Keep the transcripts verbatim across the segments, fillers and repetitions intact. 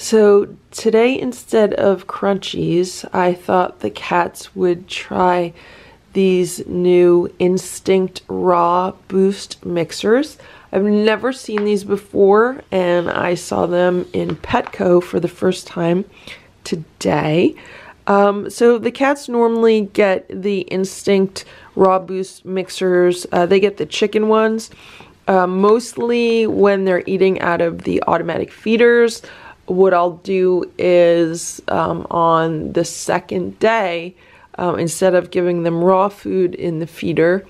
So today, instead of crunchies, I thought the cats would try these new Instinct Raw Boost mixers. I've never seen these before, and I saw them in Petco for the first time today. Um, so the cats normally get the Instinct Raw Boost mixers. Uh, they get the chicken ones, uh, mostly when they're eating out of the automatic feeders. What I'll do is um, on the second day, um, instead of giving them raw food in the feeder,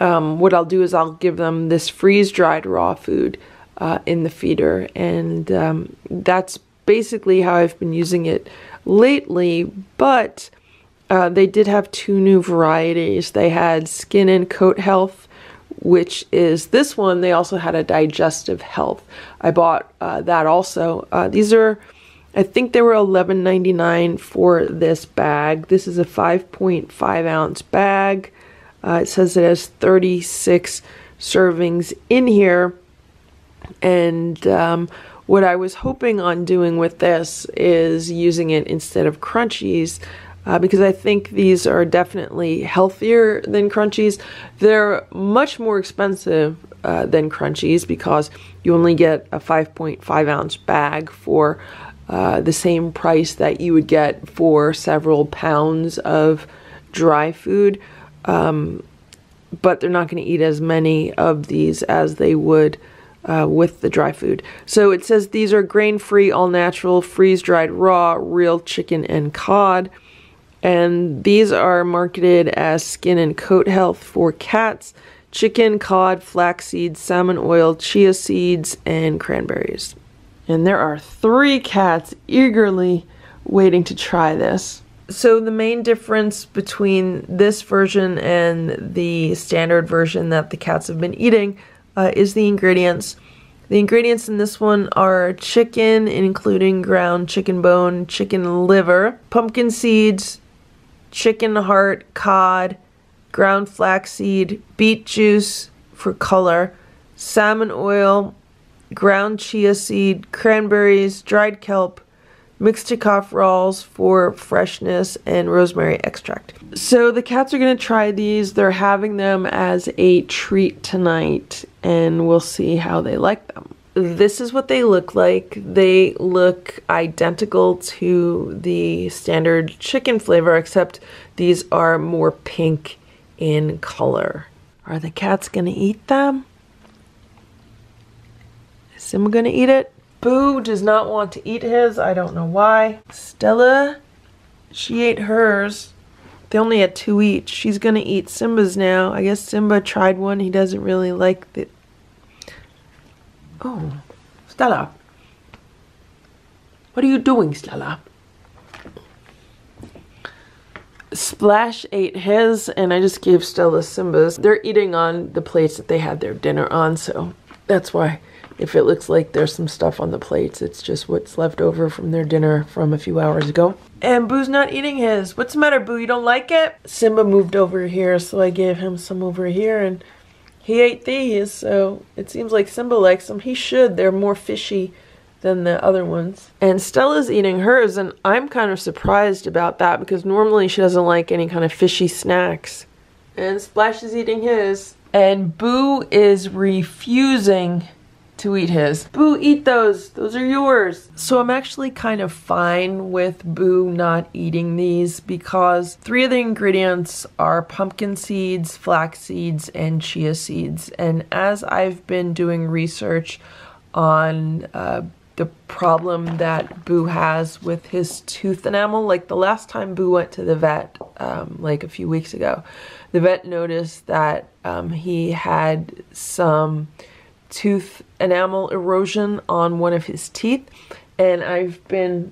um, what I'll do is I'll give them this freeze-dried raw food uh, in the feeder. And um, that's basically how I've been using it lately, but uh, they did have two new varieties. They had Skin and Coat Health, which is this one. They also had a Digestive Health. I bought uh, that also. Uh, these are, I think they were eleven ninety-nine for this bag. This is a five point five ounce bag. Uh, it says it has thirty-six servings in here. And um, what I was hoping on doing with this is using it instead of crunchies, uh, because I think these are definitely healthier than crunchies. They're much more expensive uh, than crunchies because you only get a five point five ounce bag for uh, the same price that you would get for several pounds of dry food. Um, but they're not going to eat as many of these as they would Uh, with the dry food. So it says these are grain-free, all-natural, freeze-dried, raw, real chicken and cod. And these are marketed as Skin and Coat Health for cats, chicken, cod, flax seeds, salmon oil, chia seeds, and cranberries. And there are three cats eagerly waiting to try this. So the main difference between this version and the standard version that the cats have been eating Uh, is the ingredients. The ingredients in this one are chicken, including ground chicken bone, chicken liver, pumpkin seeds, chicken heart, cod, ground flaxseed, beet juice for color, salmon oil, ground chia seed, cranberries, dried kelp, mixed tocopherols for freshness, and rosemary extract. So the cats are going to try these. They're having them as a treat tonight, and we'll see how they like them. This is what they look like. They look identical to the standard chicken flavor, except these are more pink in color. Are the cats going to eat them? Is Simba going to eat it? Boo does not want to eat his. I don't know why. Stella, she ate hers. They only had two each. She's going to eat Simba's now. I guess Simba tried one. He doesn't really like it. Oh, Stella. What are you doing, Stella? Splash ate his, and I just gave Stella Simba's. They're eating on the plates that they had their dinner on, so that's why. If it looks like there's some stuff on the plates, it's just what's left over from their dinner from a few hours ago. And Boo's not eating his. What's the matter, Boo? You don't like it? Simba moved over here, so I gave him some over here, and he ate these, so it seems like Simba likes them. He should. They're more fishy than the other ones. And Stella's eating hers, and I'm kind of surprised about that because normally she doesn't like any kind of fishy snacks. And Splash is eating his. And Boo is refusing to eat his. Boo, eat those. Those are yours. So I'm actually kind of fine with Boo not eating these because three of the ingredients are pumpkin seeds, flax seeds, and chia seeds. And as I've been doing research on uh, the problem that Boo has with his tooth enamel, like the last time Boo went to the vet, um, like a few weeks ago, the vet noticed that um, he had some tooth enamel erosion on one of his teeth, and I've been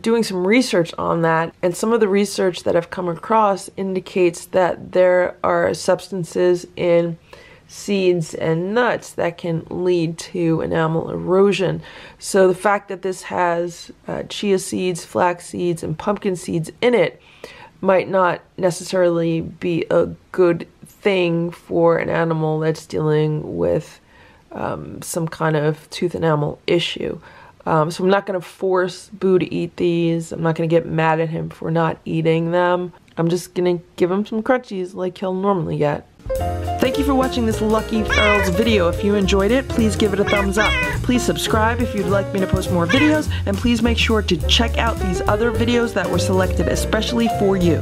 doing some research on that, and some of the research that I've come across indicates that there are substances in seeds and nuts that can lead to enamel erosion. So the fact that this has uh, chia seeds, flax seeds, and pumpkin seeds in it might not necessarily be a good thing for an animal that's dealing with Um, some kind of tooth enamel issue. Um, so I'm not going to force Boo to eat these. I'm not going to get mad at him for not eating them. I'm just going to give him some crunchies like he'll normally get. Thank you for watching this Lucky Ferals video. If you enjoyed it, please give it a thumbs up. Please subscribe if you'd like me to post more videos. And please make sure to check out these other videos that were selected especially for you.